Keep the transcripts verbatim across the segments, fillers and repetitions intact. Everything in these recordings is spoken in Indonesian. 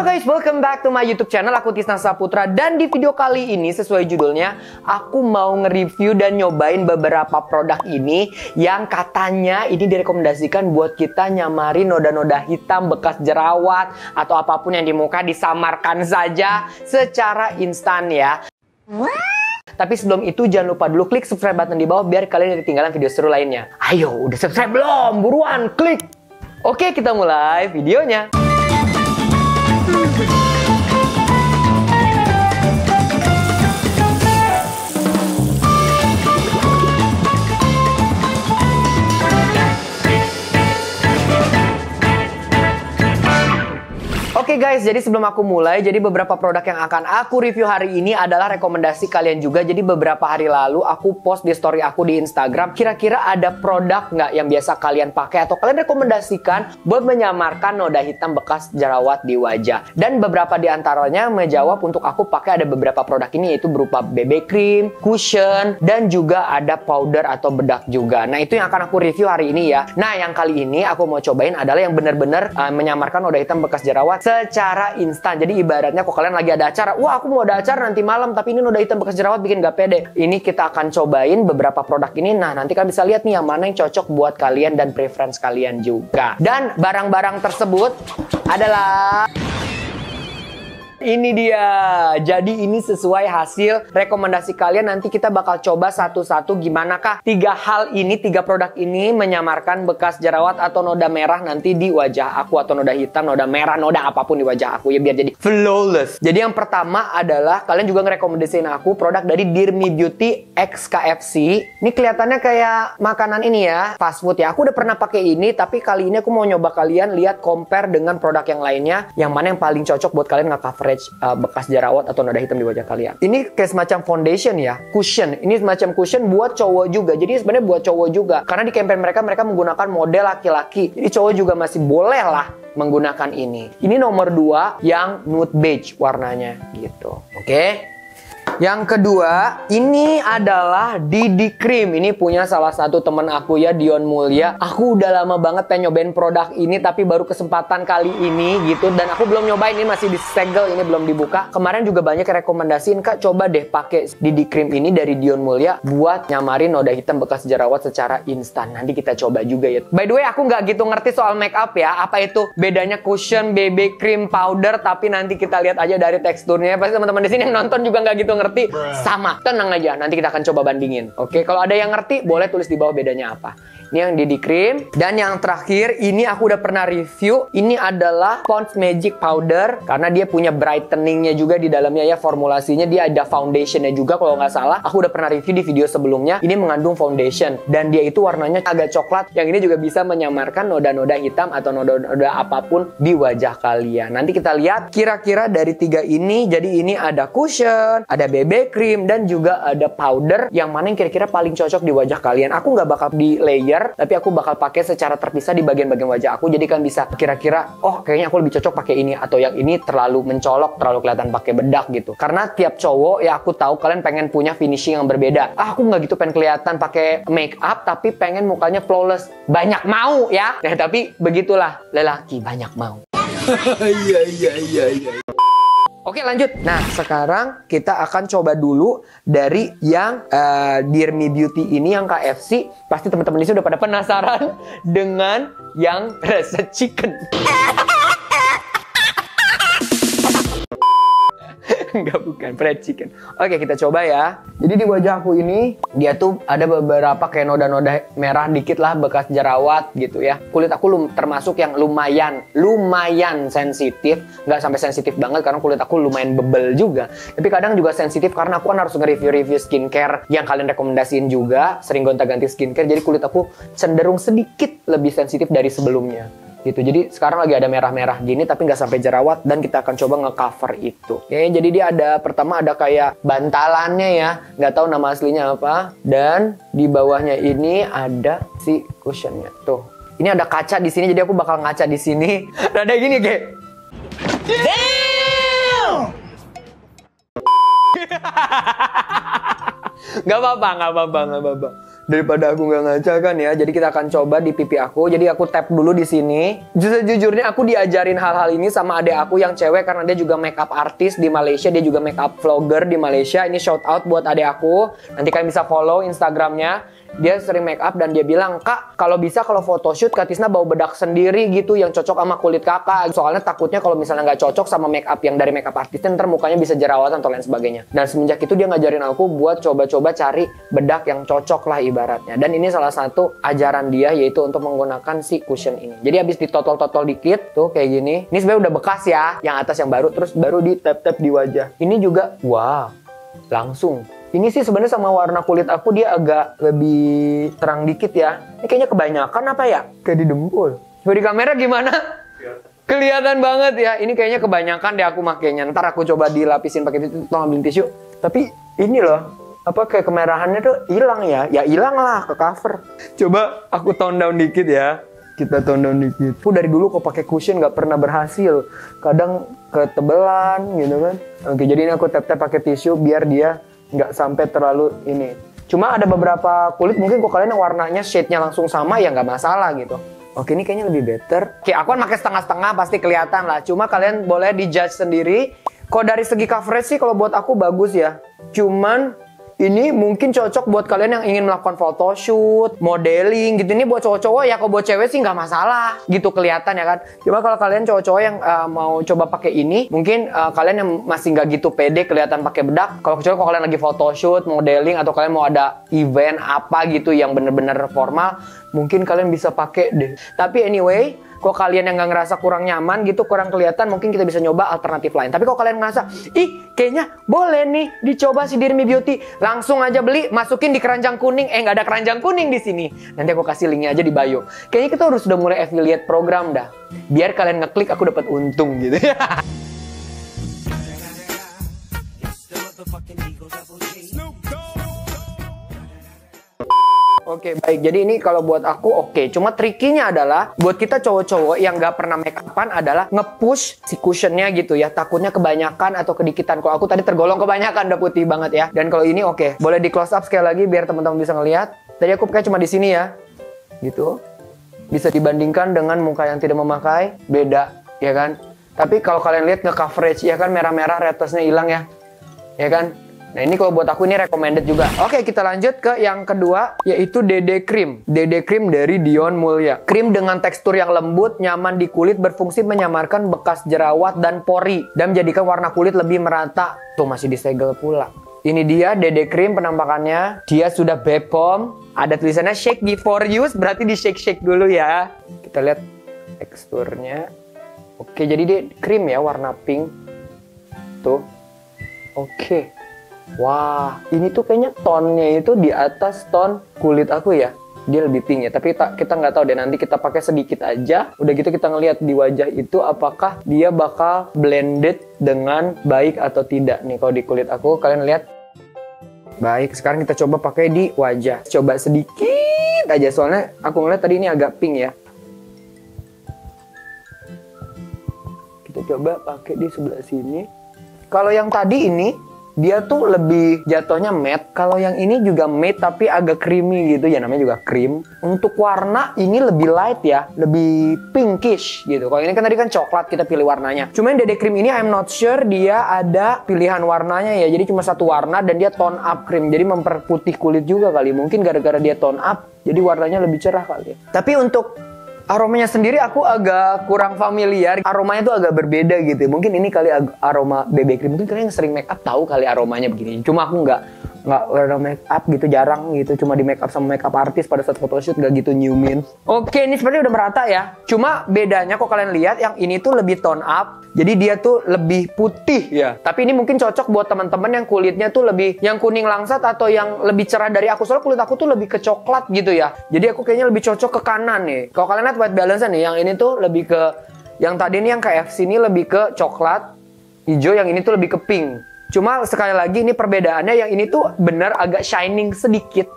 Halo guys, welcome back to my YouTube channel, aku Tisna Saputra. Dan di video kali ini, sesuai judulnya, aku mau nge-review dan nyobain beberapa produk ini yang katanya ini direkomendasikan buat kita nyamari noda-noda hitam, bekas jerawat, atau apapun yang di muka, disamarkan saja secara instan ya. Tapi sebelum itu jangan lupa dulu klik subscribe button di bawah biar kalian ketinggalan video seru lainnya. Ayo, udah subscribe belum? Buruan, klik! Oke, kita mulai videonya. Oke guys, jadi sebelum aku mulai, jadi beberapa produk yang akan aku review hari ini adalah rekomendasi kalian juga. Jadi beberapa hari lalu aku post di story aku di Instagram, kira-kira ada produk nggak yang biasa kalian pakai atau kalian rekomendasikan buat menyamarkan noda hitam bekas jerawat di wajah. Dan beberapa di antaranya menjawab untuk aku pakai ada beberapa produk ini, yaitu berupa B B cream, cushion, dan juga ada powder atau bedak juga. Nah itu yang akan aku review hari ini ya. Nah yang kali ini aku mau cobain adalah yang bener-bener uh, menyamarkan noda hitam bekas jerawat secara instan. Jadi ibaratnya kok kalian lagi ada acara, wah aku mau ada acara nanti malam tapi ini noda hitam bekas jerawat bikin gak pede. Ini kita akan cobain beberapa produk ini. Nah nanti kalian bisa lihat nih yang mana yang cocok buat kalian dan preference kalian juga. Dan barang-barang tersebut adalah ini dia. Jadi ini sesuai hasil rekomendasi kalian. Nanti kita bakal coba satu-satu gimana kah tiga hal ini, tiga produk ini menyamarkan bekas jerawat atau noda merah nanti di wajah aku, atau noda hitam, noda merah, noda apapun di wajah aku ya, biar jadi flawless. Jadi yang pertama adalah kalian juga ngerekomendasiin aku produk dari Dear Me Beauty X K F C. Ini kelihatannya kayak makanan ini ya, fast food ya. Aku udah pernah pakai ini, tapi kali ini aku mau nyoba kalian lihat compare dengan produk yang lainnya, yang mana yang paling cocok buat kalian nge-cover bekas jerawat atau noda hitam di wajah kalian. Ini kayak semacam foundation ya, cushion. Ini semacam cushion buat cowok juga. Jadi sebenarnya buat cowok juga, karena di campaign mereka mereka menggunakan model laki-laki. Jadi cowok juga masih boleh lah menggunakan ini. Ini nomor dua yang nude beige warnanya gitu. Oke. Okay. Yang kedua, ini adalah Didi Cream. Ini punya salah satu temen aku ya, Dion Mulya. Aku udah lama banget pengen nyobain produk ini, tapi baru kesempatan kali ini gitu. Dan aku belum nyobain, ini masih disegel, ini belum dibuka. Kemarin juga banyak rekomendasiin, Kak coba deh pakai Didi Cream ini dari Dion Mulya buat nyamarin noda hitam bekas jerawat secara instan. Nanti kita coba juga ya. By the way, aku nggak gitu ngerti soal make up ya. Apa itu bedanya cushion, B B cream, powder. Tapi nanti kita lihat aja dari teksturnya. Pasti teman-teman di sini yang nonton juga nggak gitu ngerti. Sama, tenang aja, nanti kita akan coba bandingin. Oke, kalau ada yang ngerti boleh tulis di bawah bedanya apa. Ini yang Didi Cream. Dan yang terakhir, ini aku udah pernah review. Ini adalah Pond's Magic Powder, karena dia punya brighteningnya juga di dalamnya ya, formulasinya. Dia ada foundationnya juga kalau nggak salah. Aku udah pernah review di video sebelumnya. Ini mengandung foundation, dan dia itu warnanya agak coklat. Yang ini juga bisa menyamarkan noda-noda hitam atau noda-noda apapun di wajah kalian. Nanti kita lihat kira-kira dari tiga ini. Jadi ini ada cushion, ada baby B B cream, dan juga ada powder, yang mana yang kira-kira paling cocok di wajah kalian. Aku nggak bakal di layer, tapi aku bakal pakai secara terpisah di bagian-bagian wajah aku. Jadi kan bisa kira-kira, oh kayaknya aku lebih cocok pakai ini, atau yang ini terlalu mencolok, terlalu kelihatan pakai bedak gitu. Karena tiap cowok ya aku tahu kalian pengen punya finishing yang berbeda. Ah aku nggak gitu pengen kelihatan pakai make up, tapi pengen mukanya flawless. Banyak mau ya. Nah tapi begitulah lelaki banyak mau. Iya iya iya iya. Oke lanjut. Nah sekarang kita akan coba dulu dari yang uh, Dear Me Beauty ini yang K F C. Pasti teman-teman di sini udah pada penasaran dengan yang rasa chicken. Enggak, bukan fried chicken. Oke, kita coba ya. Jadi di wajah aku ini, dia tuh ada beberapa kayak noda-noda merah dikit lah, bekas jerawat gitu ya. Kulit aku lum termasuk yang lumayan, lumayan sensitif. Nggak sampai sensitif banget karena kulit aku lumayan bebel juga. Tapi kadang juga sensitif karena aku kan harus nge-review-review skincare yang kalian rekomendasiin juga. Sering gonta-ganti skincare, jadi kulit aku cenderung sedikit lebih sensitif dari sebelumnya. Gitu. Jadi sekarang lagi ada merah-merah gini tapi nggak sampai jerawat, dan kita akan coba nge-cover itu. Oke, jadi dia ada pertama ada kayak bantalannya ya, nggak tahu nama aslinya apa, dan di bawahnya ini ada si cushionnya. Tuh, ini ada kaca di sini, jadi aku bakal ngaca di sini. Rada gini kayak. Damn! Gak apa-apa, gak apa-apa, gak apa-apa. Daripada aku gak ngaca kan ya, jadi kita akan coba di pipi aku. Jadi aku tap dulu di sini. Jujur-jujurnya aku diajarin hal-hal ini sama adik aku yang cewek, karena dia juga makeup artist di Malaysia. Dia juga makeup vlogger di Malaysia. Ini shout out buat adik aku. Nanti kalian bisa follow Instagramnya. Dia sering makeup dan dia bilang, "Kak, kalau bisa kalau photoshoot Kak Tisna bawa bedak sendiri gitu yang cocok sama kulit kakak. Soalnya takutnya kalau misalnya nggak cocok sama makeup yang dari makeup artisnya, ntar mukanya bisa jerawatan atau lain sebagainya." Dan semenjak itu dia ngajarin aku buat coba-coba cari bedak yang cocok lah ibaratnya. Baratnya. Dan ini salah satu ajaran dia, yaitu untuk menggunakan si cushion ini. Jadi habis ditotol-totol dikit tuh kayak gini. Ini sebenarnya udah bekas ya, yang atas yang baru, terus baru di tap-tap di wajah. Ini juga wow, langsung. Ini sih sebenarnya sama warna kulit aku dia agak lebih terang dikit ya. Ini kayaknya kebanyakan apa ya? Kayak di dempul. Coba di kamera gimana? Kelihatan banget ya. Ini kayaknya kebanyakan deh aku makainya. Ntar aku coba dilapisin pakai tisu, tolong ambil tisu. Tapi ini loh, apa kayak kemerahannya tuh hilang ya? Ya hilang lah, ke cover. Coba aku tone down dikit ya. Kita tone down dikit. Aku dari dulu kok pakai cushion nggak pernah berhasil. Kadang ketebelan gitu kan. Oke, jadi ini aku tap-tap pakai tisu biar dia nggak sampai terlalu ini. Cuma ada beberapa kulit mungkin kok kalian yang warnanya shade-nya langsung sama ya nggak masalah gitu. Oke, ini kayaknya lebih better. Oke, aku kan pakai setengah-setengah pasti kelihatan lah. Cuma kalian boleh di-judge sendiri. Kok dari segi coverage sih kalau buat aku bagus ya. Cuman ini mungkin cocok buat kalian yang ingin melakukan photoshoot, modeling gitu. Ini buat cowok-cowok ya, kalau buat cewek sih nggak masalah gitu kelihatan ya kan. Cuma kalau kalian cowok-cowok yang uh, mau coba pakai ini, mungkin uh, kalian yang masih nggak gitu pede kelihatan pakai bedak. Kalau kecuali kalau kalian lagi photoshoot, modeling, atau kalian mau ada event apa gitu yang bener-bener formal, mungkin kalian bisa pakai deh. Tapi anyway, kalau kalian yang nggak ngerasa kurang nyaman gitu, kurang kelihatan, mungkin kita bisa nyoba alternatif lain. Tapi kalau kalian ngerasa, ih kayaknya boleh nih dicoba si Dear Me Beauty, langsung aja beli, masukin di keranjang kuning. Eh nggak ada keranjang kuning di sini. Nanti aku kasih linknya aja di bio. Kayaknya kita harus udah mulai affiliate program dah. Biar kalian ngeklik aku dapat untung gitu. Oke, okay, baik. Jadi ini kalau buat aku oke. Okay. Cuma trikinya adalah buat kita cowok-cowok yang nggak pernah make upan adalah nge-push si cushionnya gitu ya. Takutnya kebanyakan atau kedikitan. Kalau aku tadi tergolong kebanyakan, udah putih banget ya. Dan kalau ini oke. Okay. Boleh di close up sekali lagi biar teman-teman bisa ngelihat. Tadi aku pakai cuma di sini ya. Gitu. Bisa dibandingkan dengan muka yang tidak memakai. Beda, ya kan? Tapi kalau kalian lihat nge-coverage, ya kan merah-merah, retesnya hilang ya. Ya kan? Nah ini kalau buat aku ini recommended juga. Oke, kita lanjut ke yang kedua, yaitu D D Cream. D D Cream dari Dion Mulya. Krim dengan tekstur yang lembut, nyaman di kulit, berfungsi menyamarkan bekas jerawat dan pori, dan menjadikan warna kulit lebih merata. Tuh masih disegel pula. Ini dia D D Cream penampakannya. Dia sudah Bepom. Ada tulisannya shake before use, berarti di shake-shake dulu ya. Kita lihat teksturnya. Oke, jadi dia krim ya, warna pink. Tuh. Oke. Wah, ini tuh kayaknya tonnya itu di atas ton kulit aku ya. Dia lebih pink ya, tapi kita nggak tahu deh, nanti kita pakai sedikit aja. Udah gitu kita ngelihat di wajah itu apakah dia bakal blended dengan baik atau tidak. Nih kalau di kulit aku, kalian lihat. Baik, sekarang kita coba pakai di wajah. Coba sedikit aja, soalnya aku ngeliat tadi ini agak pink ya. Kita coba pakai di sebelah sini. Kalau yang tadi ini, dia tuh lebih jatuhnya matte. Kalau yang ini juga matte tapi agak creamy gitu. Ya namanya juga krim. Untuk warna ini lebih light ya. Lebih pinkish gitu. Kalau ini kan tadi kan coklat kita pilih warnanya. Cuman D D Cream ini I'm not sure dia ada pilihan warnanya ya. Jadi cuma satu warna dan dia tone up cream. Jadi memperputih kulit juga kali. Mungkin gara-gara dia tone up, jadi warnanya lebih cerah kali ya. Tapi untuk aromanya sendiri aku agak kurang familiar. Aromanya tuh agak berbeda gitu. Mungkin ini kali aroma B B cream. Mungkin kalian yang sering make up tahu kali aromanya begini. Cuma aku nggak nggak make up gitu, jarang gitu. Cuma di make up sama make up artis pada saat photoshoot nggak gitu nyumin. Oke, ini sebenarnya udah merata ya. Cuma bedanya kok kalian lihat yang ini tuh lebih tone up. Jadi dia tuh lebih putih ya. Tapi ini mungkin cocok buat teman-teman yang kulitnya tuh lebih yang kuning langsat atau yang lebih cerah dari aku. Soalnya kulit aku tuh lebih ke coklat gitu ya. Jadi aku kayaknya lebih cocok ke kanan nih. Kalau kalian lihat white balance nih, yang ini tuh lebih ke, yang tadi nih yang K F C ini lebih ke coklat hijau, yang ini tuh lebih ke pink. Cuma sekali lagi ini perbedaannya, yang ini tuh benar agak shining sedikit.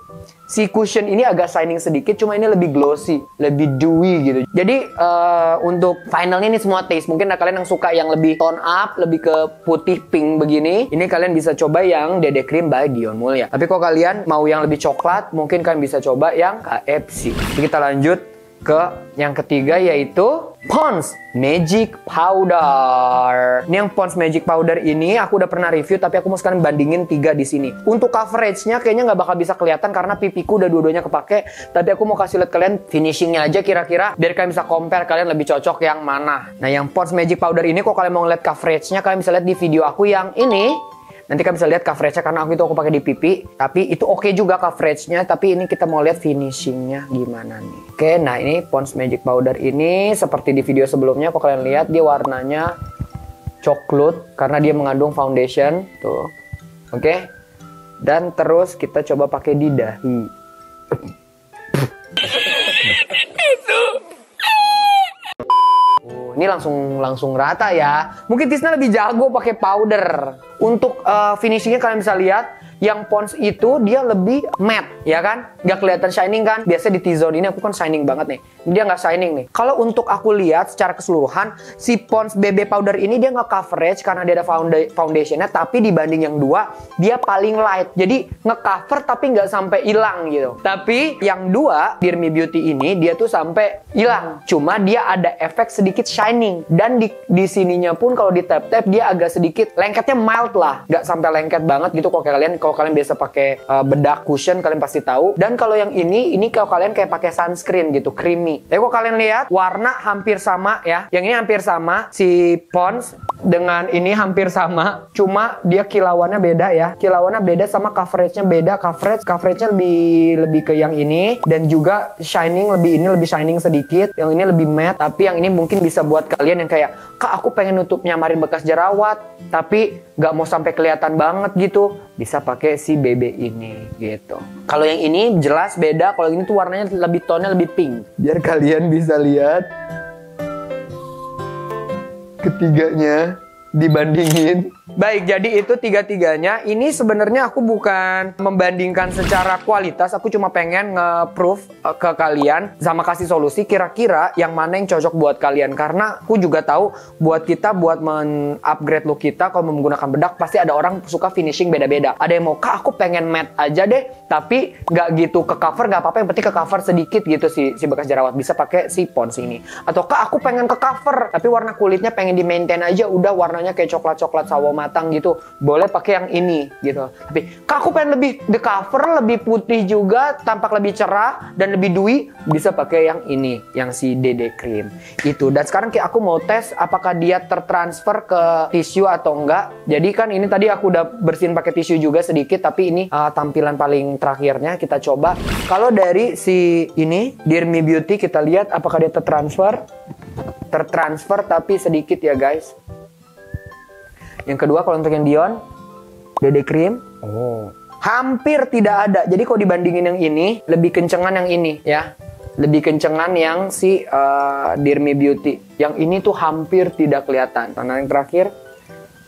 Si cushion ini agak shining sedikit, cuma ini lebih glossy, lebih dewy gitu. Jadi uh, untuk finalnya ini semua taste. Mungkin nah, kalian yang suka yang lebih tone up, lebih ke putih pink begini, ini kalian bisa coba yang Dede Cream by Dion Mulya. Tapi kalau kalian mau yang lebih coklat, mungkin kalian bisa coba yang K F C. Jadi kita lanjut ke yang ketiga, yaitu Pond's Magic Powder. Ini yang Pond's Magic Powder ini aku udah pernah review, tapi aku mau sekarang bandingin tiga di sini. Untuk coveragenya kayaknya nggak bakal bisa kelihatan karena pipiku udah dua-duanya kepake. Tapi aku mau kasih lihat kalian finishingnya aja kira-kira, biar kalian bisa compare kalian lebih cocok yang mana. Nah, yang Pond's Magic Powder ini, kalau kalian mau lihat coveragenya, kalian bisa lihat di video aku yang ini. Nanti kalian bisa lihat coveragenya karena aku itu aku pakai di pipi. Tapi itu oke okay juga coveragenya. Tapi ini kita mau lihat finishingnya gimana nih. Oke, nah ini Pond's Magic Powder ini seperti di video sebelumnya. Kalau kalian lihat dia warnanya coklat karena dia mengandung foundation tuh. Oke. Okay. Dan terus kita coba pakai di dahi. Ini langsung langsung rata ya. Mungkin Tisna lebih jago pakai powder. Untuk uh, finishingnya kalian bisa lihat, yang Pond's itu dia lebih matte, ya kan? Gak kelihatan shining kan? Biasa di T-zone ini aku kan shining banget nih. Dia nggak shining nih. Kalau untuk aku lihat secara keseluruhan, si Pond's B B powder ini dia nggak coverage karena dia ada foundationnya. Tapi dibanding yang dua, dia paling light. Jadi ngecover tapi nggak sampai hilang gitu. Tapi yang dua, Dear Me Beauty ini dia tuh sampai hilang. Cuma dia ada efek sedikit shining, dan di, di sininya pun kalau di tap tap dia agak sedikit lengketnya mild lah, nggak sampai lengket banget gitu. Kalau kalian kalau kalian biasa pakai uh, bedak cushion, kalian pasti tahu. Dan kalau yang ini, ini kalau kalian kayak pakai sunscreen gitu, creamy. Tapi kalau kalian lihat, warna hampir sama ya. Yang ini hampir sama, si Pond's dengan ini hampir sama. Cuma dia kilauannya beda ya. Kilauannya beda sama coveragenya beda. Coverage, coveragenya lebih lebih ke yang ini. Dan juga shining lebih ini lebih shining sedikit. Yang ini lebih matte. Tapi yang ini mungkin bisa buat kalian yang kayak, kak aku pengen nutup nyamarin bekas jerawat, tapi gak mau sampai kelihatan banget gitu. Bisa pakai si B B ini gitu. Kalau yang ini jelas beda. Kalau ini tuh warnanya lebih tone-nya lebih pink. Biar kalian bisa lihat ketiganya dibandingin. Baik, jadi itu tiga-tiganya. Ini sebenarnya aku bukan membandingkan secara kualitas, aku cuma pengen nge-proof ke kalian sama kasih solusi kira-kira yang mana yang cocok buat kalian. Karena aku juga tahu buat kita buat men-upgrade look kita kalau menggunakan bedak pasti ada orang suka finishing beda-beda. Ada yang mau, kak aku pengen matte aja deh, tapi nggak gitu ke cover, nggak apa-apa, yang penting ke cover sedikit gitu si, si bekas jerawat, bisa pakai si Pond's ini. Atau kak aku pengen ke cover tapi warna kulitnya pengen di maintain aja, udah warnanya kayak coklat-coklat sawo matang gitu, boleh pakai yang ini gitu. Tapi kak aku pengen lebih the cover, lebih putih juga, tampak lebih cerah dan lebih dewy, bisa pakai yang ini, yang si Dede Cream itu. Dan sekarang kayak aku mau tes apakah dia tertransfer ke tisu atau enggak. Jadi kan ini tadi aku udah bersihin pakai tisu juga sedikit, tapi ini uh, tampilan paling terakhirnya kita coba. Kalau dari si ini Dear Me Beauty, kita lihat apakah dia tertransfer. Tertransfer tapi sedikit ya guys. Yang kedua, kalau untuk yang Dion, Dede Cream, oh, hampir tidak ada. Jadi kalau dibandingin yang ini, lebih kencengan yang ini ya. Lebih kencengan yang si uh, Dear Me Beauty. Yang ini tuh hampir tidak kelihatan. Karena yang terakhir,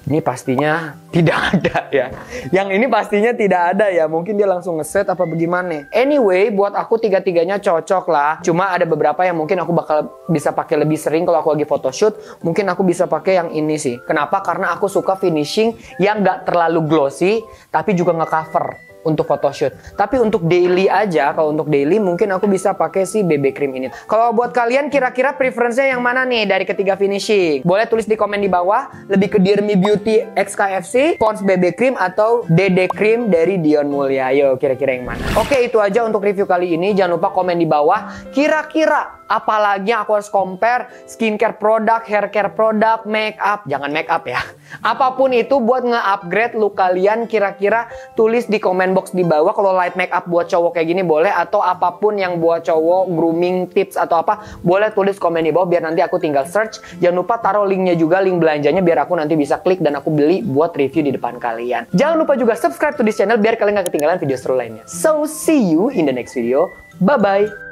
ini pastinya tidak ada ya. Yang ini pastinya tidak ada ya. Mungkin dia langsung ngeset apa bagaimana. Anyway, buat aku tiga-tiganya cocok lah. Cuma ada beberapa yang mungkin aku bakal bisa pakai lebih sering kalau aku lagi photoshoot. Mungkin aku bisa pakai yang ini sih. Kenapa? Karena aku suka finishing yang gak terlalu glossy, tapi juga nge-cover untuk photoshoot. Tapi untuk daily aja, kalau untuk daily mungkin aku bisa pakai si B B cream ini. Kalau buat kalian kira-kira preferensinya yang mana nih dari ketiga finishing? Boleh tulis di komen di bawah, lebih ke Dear Me Beauty X K F C, Pond's B B cream atau Dede cream dari Dion Mulya. Ayo kira-kira yang mana? Oke, itu aja untuk review kali ini. Jangan lupa komen di bawah kira-kira apalagi yang aku harus compare, skincare produk, haircare produk, makeup, jangan makeup ya. Apapun itu buat nge-upgrade look kalian, kira-kira tulis di comment box di bawah. Kalau light makeup buat cowok kayak gini boleh, atau apapun yang buat cowok, grooming tips atau apa, boleh tulis komen di bawah biar nanti aku tinggal search. Jangan lupa taruh linknya juga, link belanjanya, biar aku nanti bisa klik dan aku beli buat review di depan kalian. Jangan lupa juga subscribe to this channel biar kalian gak ketinggalan video seru lainnya. So see you in the next video. Bye bye.